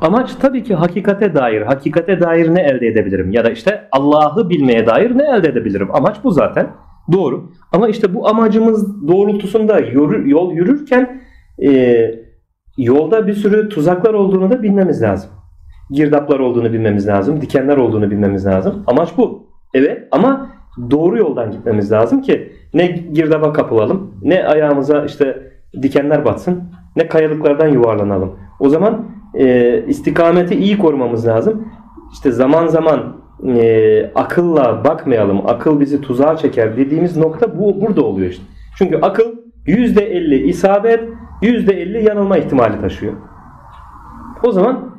Amaç tabii ki hakikate dair. Hakikate dair ne elde edebilirim? Ya da işte Allah'ı bilmeye dair ne elde edebilirim? Amaç bu zaten. Doğru. Ama işte bu amacımız doğrultusunda yol yürürken yolda bir sürü tuzaklar olduğunu da bilmemiz lazım. Girdaplar olduğunu bilmemiz lazım. Dikenler olduğunu bilmemiz lazım. Amaç bu. Evet ama doğru yoldan gitmemiz lazım ki ne girdaba kapılalım, ne ayağımıza işte dikenler batsın, ne kayalıklardan yuvarlanalım. O zaman istikameti iyi korumamız lazım. İşte zaman zaman akılla bakmayalım, akıl bizi tuzağa çeker dediğimiz nokta burada oluyor işte. Çünkü akıl %50 isabet, %50 yanılma ihtimali taşıyor. O zaman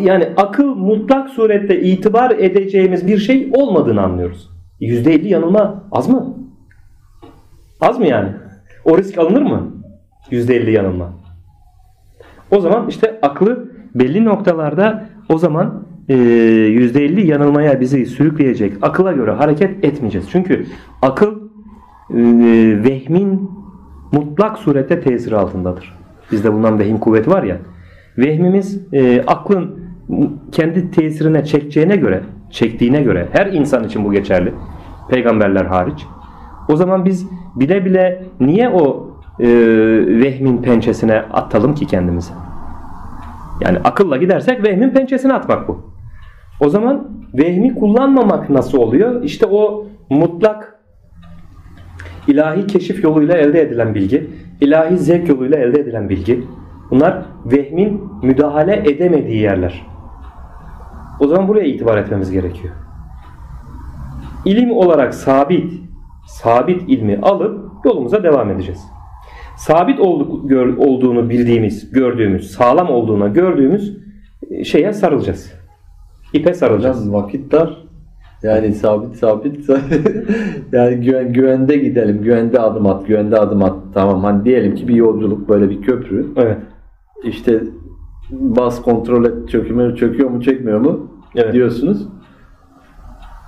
yani akıl mutlak surette itibar edeceğimiz bir şey olmadığını anlıyoruz. %50 yanılma az mı? Az mı yani? O risk alınır mı? %50 yanılma. O zaman işte aklı belli noktalarda o zaman %50 yanılmaya bizi sürükleyecek akıla göre hareket etmeyeceğiz. Çünkü akıl vehmin mutlak surette tesiri altındadır. Bizde bulunan vehim kuvveti var ya. Vehmimiz aklın kendi tesirine çektiğine göre her insan için bu geçerli. Peygamberler hariç. O zaman biz bile bile niye o vehmin pençesine atalım ki kendimizi? Yani akılla gidersek vehmin pençesine atmak bu. O zaman vehmi kullanmamak nasıl oluyor? İşte o mutlak ilahi keşif yoluyla elde edilen bilgi, ilahi zevk yoluyla elde edilen bilgi. Bunlar vehmin müdahale edemediği yerler. O zaman buraya itibar etmemiz gerekiyor. İlim olarak sabit ilmi alıp yolumuza devam edeceğiz. Sabit olduğunu bildiğimiz, gördüğümüz, sağlam olduğuna gördüğümüz şeye sarılacağız. İpe sarılacağız. Biraz vakit dar. Yani sabit. Yani güvende gidelim. Güvende adım at. Tamam. Hani diyelim ki bir yolculuk, böyle bir köprü. Evet. İşte bas, kontrol et, çöküyor mu, çekmiyor mu? Evet. Diyorsunuz.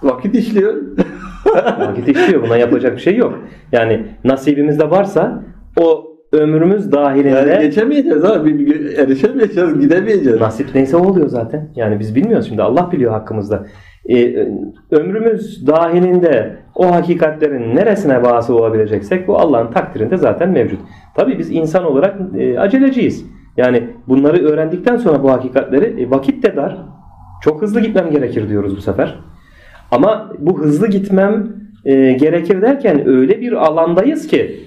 Vakit işliyor. Buna yapacak bir şey yok. Yani nasibimizde varsa o ömrümüz dahilinde yani geçemeyeceğiz abi, erişemeyeceğiz, gidemeyeceğiz. Nasip neyse o oluyor zaten. Yani biz bilmiyoruz, şimdi Allah biliyor hakkımızda. Ömrümüz dahilinde o hakikatlerin neresine vasıl olabileceksek bu Allah'ın takdirinde zaten mevcut. Tabii biz insan olarak aceleciyiz. Yani bunları öğrendikten sonra bu hakikatleri vakit de dar. Çok hızlı gitmem gerekir diyoruz bu sefer. Ama bu hızlı gitmem gerekir derken öyle bir alandayız ki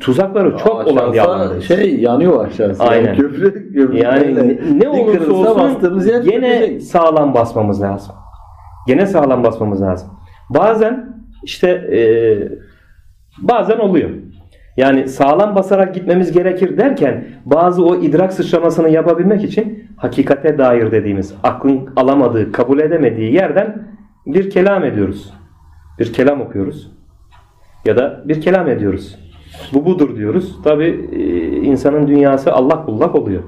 tuzakları çok olan bir alandayız. Şey yanıyor aşağısı. Aynen. Yani köprü yani ne olursa olsun gene sağlam basmamız lazım. Bazen işte bazen oluyor. Yani sağlam basarak gitmemiz gerekir derken bazı o idrak sıçramasını yapabilmek için hakikate dair dediğimiz aklın alamadığı, kabul edemediği yerden bir kelam ediyoruz. Bir kelam okuyoruz. Ya da bir kelam ediyoruz. Bu budur diyoruz. Tabi insanın dünyası allak bullak oluyor.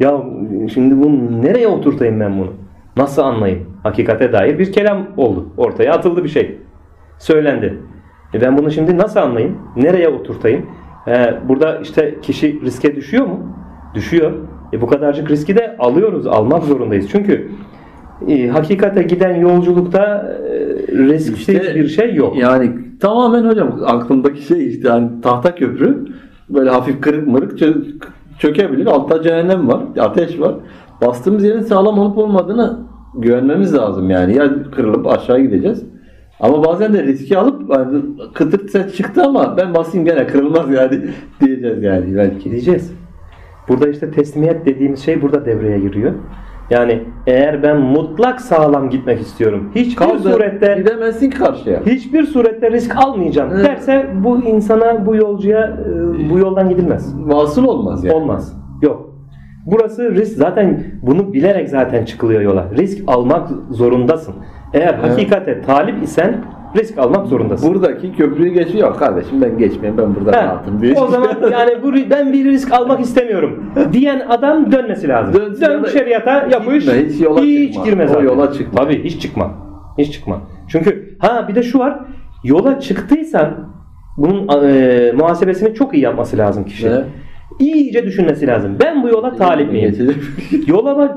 Ya şimdi bunu nereye oturtayım ben bunu? Nasıl anlayayım? Hakikate dair bir kelam oldu. Ortaya atıldı bir şey. Söylendi. Ben bunu şimdi nasıl anlayayım? Nereye oturtayım? Burada işte kişi riske düşüyor mu? Düşüyor. Bu kadarcık riski de alıyoruz. Almak zorundayız. Çünkü hakikate giden yolculukta risksiz işte, bir şey yok. Yani tamamen hocam aklımdaki şey işte yani tahta köprü böyle hafif kırık mırık çökebilir. Altta cehennem var, ateş var. Bastığımız yerin sağlam olup olmadığını güvenmemiz lazım yani. Ya kırılıp aşağı gideceğiz. Ama bazen de riski alıp yani kıtırt ses çıktı ama ben basayım gene kırılmaz yani diyeceğiz yani belki. Diyeceğiz. Burada işte teslimiyet dediğimiz şey burada devreye giriyor. Yani eğer ben mutlak sağlam gitmek istiyorum, hiçbir surette risk almayacağım derse bu insana, bu yolcuya bu yoldan gidilmez. Vasıl olmaz yani. Olmaz. Yok. Burası risk, zaten bunu bilerek zaten çıkılıyor yola. Risk almak zorundasın. Eğer hakikate talip isen risk almak zorundasın. Buradaki köprüyü geçiyor. Kardeşim ben geçmeyeyim, ben burada rahatım diye. O zaman yani ben bir risk almak istemiyorum diyen adam dönmesi lazım. Dön şeriata yapış. Hiç girmez abi. Yola çık. Tabii hiç çıkma. Çünkü bir de şu var. Yola çıktıysan bunun muhasebesini çok iyi yapması lazım kişi. İyice düşünmesi lazım. Ben bu yola talip miyim?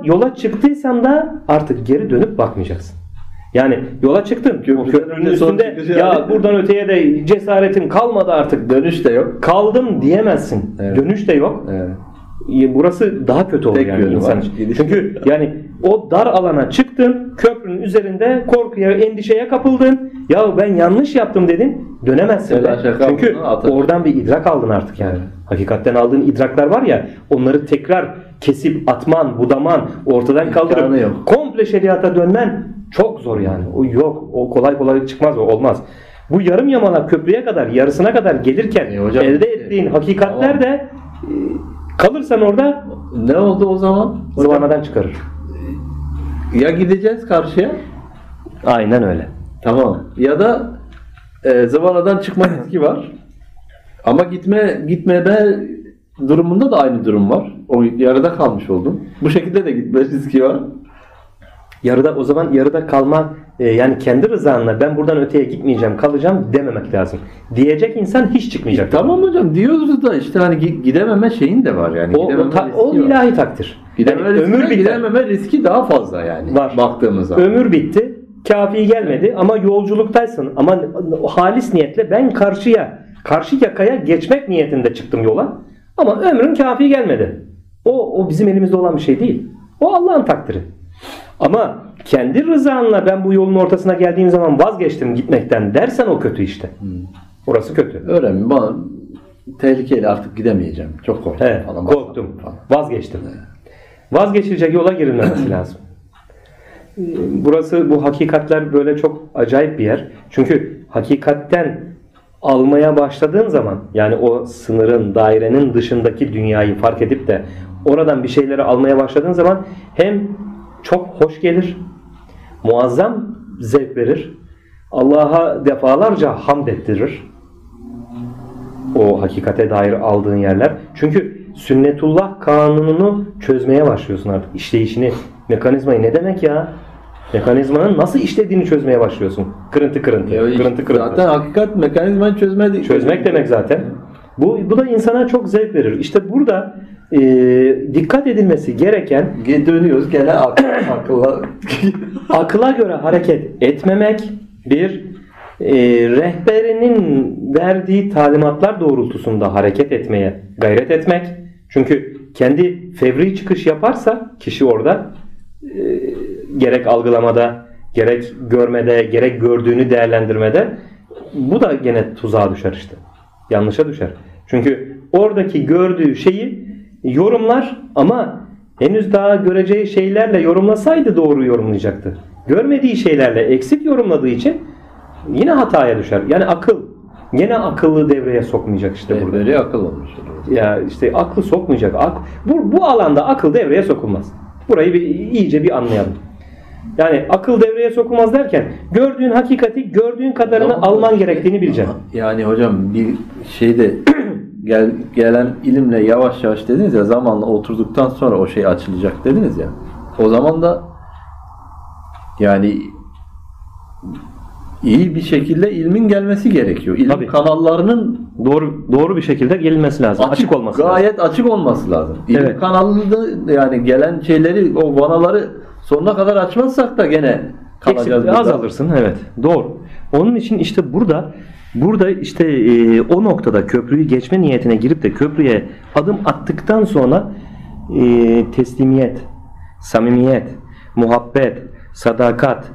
Yola çıktıysam da artık geri dönüp bakmayacaksın. Yani yola çıktım. Köprünün üstünde ya buradan öteye de cesaretim kalmadı artık. Dönüş de yok. Kaldım diyemezsin. Evet. Dönüş de yok. Evet. Burası daha kötü olur yani insan için. Çünkü yani o dar alana çıktın. Köprünün üzerinde korkuya, endişeye kapıldın. Ya ben yanlış yaptım dedin. Dönemezsin. Çünkü oradan bir idrak aldın artık yani. Evet. Hakikatten aldığın idraklar var ya, onları tekrar kesip atman, budaman, ortadan kaldırıp komple şeriata dönmen çok zor yani. O yok. O kolay kolay çıkmaz. O olmaz. Bu yarım yamalak köprüye kadar, yarısına kadar gelirken hocam, elde ettiğin hakikatler de kalırsan orada ne oldu o zaman? Zıvanadan çıkarır. Ya gideceğiz karşıya. Aynen öyle. Tamam. Ya da zıvanadan çıkma riski var. Ama gitmeme durumunda da aynı durum var. O yarıda kalmış oldum. Bu şekilde de gitme riski var. Yarıda, o zaman yarıda kalma, yani kendi rızanla ben buradan öteye gitmeyeceğim, kalacağım dememek lazım. Diyecek insan hiç çıkmayacak. Tamam hocam, diyoruz da işte hani gidememe şeyin de var yani. O ilahi var. Takdir. Yani ömür gidememe riski daha fazla yani. Var. Baktığımızda. Ömür bitti. Kafi gelmedi ama yolculuktaysın, ama halis niyetle ben karşı yakaya geçmek niyetinde çıktım yola ama ömrün kafi gelmedi. O bizim elimizde olan bir şey değil. O Allah'ın takdiri. Ama kendi rızanla ben bu yolun ortasına geldiğim zaman vazgeçtim gitmekten dersen o kötü işte. Orası kötü. Öğrenme bana tehlikeli, artık gidemeyeceğim. Çok korktum. Evet, falan, korktum. Falan. Vazgeçtim. Vazgeçilecek yola girilmemesi lazım. Burası, bu hakikatler böyle çok acayip bir yer. Çünkü hakikatten almaya başladığın zaman, yani o sınırın, dairenin dışındaki dünyayı fark edip de oradan bir şeyleri almaya başladığın zaman hem çok hoş gelir, muazzam zevk verir, Allah'a defalarca hamd ettirir o hakikate dair aldığın yerler. Çünkü sünnetullah kanununu çözmeye başlıyorsun artık, işleyişini, mekanizmayı. Ne demek ya? Mekanizmanın nasıl işlediğini çözmeye başlıyorsun. Kırıntı kırıntı. Zaten hakikat mekanizmayı çözmek demek zaten. Bu da insana çok zevk verir. İşte burada dikkat edilmesi gereken, dönüyoruz gene akla göre hareket etmemek, bir rehberinin verdiği talimatlar doğrultusunda hareket etmeye gayret etmek. Çünkü kendi fevri çıkış yaparsa kişi orada gerek algılamada, gerek görmede, gerek gördüğünü değerlendirmede, bu da gene tuzağa düşer işte. Yanlışa düşer. Çünkü oradaki gördüğü şeyi yorumlar ama henüz daha göreceği şeylerle yorumlasaydı doğru yorumlayacaktı. Görmediği şeylerle eksik yorumladığı için yine hataya düşer. Yani akıllı devreye sokmayacak işte burada. Böyle akıl olmuş. Ya işte aklı sokmayacak. Bu alanda akıl devreye sokulmaz. Burayı iyice bir anlayalım. Yani akıl devreye sokulmaz derken gördüğün hakikati gördüğün kadarını alman gerektiğini bileceksin. Yani hocam bir şeyde gelen ilimle yavaş yavaş dediniz ya, zamanla oturduktan sonra o şey açılacak dediniz ya. O zaman da yani iyi bir şekilde ilmin gelmesi gerekiyor. İlim tabii, kanallarının doğru bir şekilde gelinmesi lazım. Açık olması lazım. Gayet açık olması lazım. İlim kanalında yani gelen şeyleri, o vanaları sonuna kadar açmazsak da gene kalacağız. Azalırsın. Evet. Doğru. Onun için işte burada işte o noktada köprüyü geçme niyetine girip de köprüye adım attıktan sonra teslimiyet, samimiyet, muhabbet, sadakat,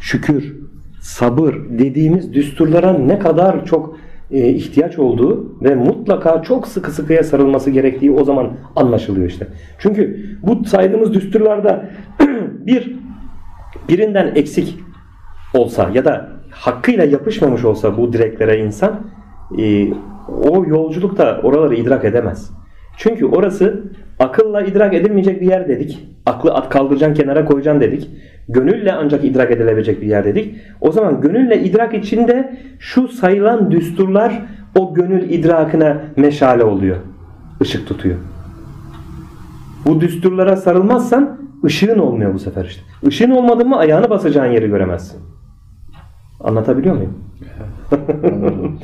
şükür, sabır dediğimiz düsturlara ne kadar çok ihtiyaç olduğu ve mutlaka çok sıkı sıkıya sarılması gerektiği o zaman anlaşılıyor işte. Çünkü bu saydığımız düsturlarda birinden eksik olsa ya da hakkıyla yapışmamış olsa bu direklere insan o yolculukta oraları idrak edemez. Çünkü orası akılla idrak edilmeyecek bir yer dedik. Aklı kaldıracaksın, kenara koyacaksın dedik. Gönülle ancak idrak edilebilecek bir yer dedik. O zaman gönülle idrak içinde şu sayılan düsturlar o gönül idrakına meşale oluyor. Işık tutuyor. Bu düsturlara sarılmazsan ışığın olmuyor bu sefer işte. Işığın olmadı mı ayağını basacağın yeri göremezsin. Anlatabiliyor muyum?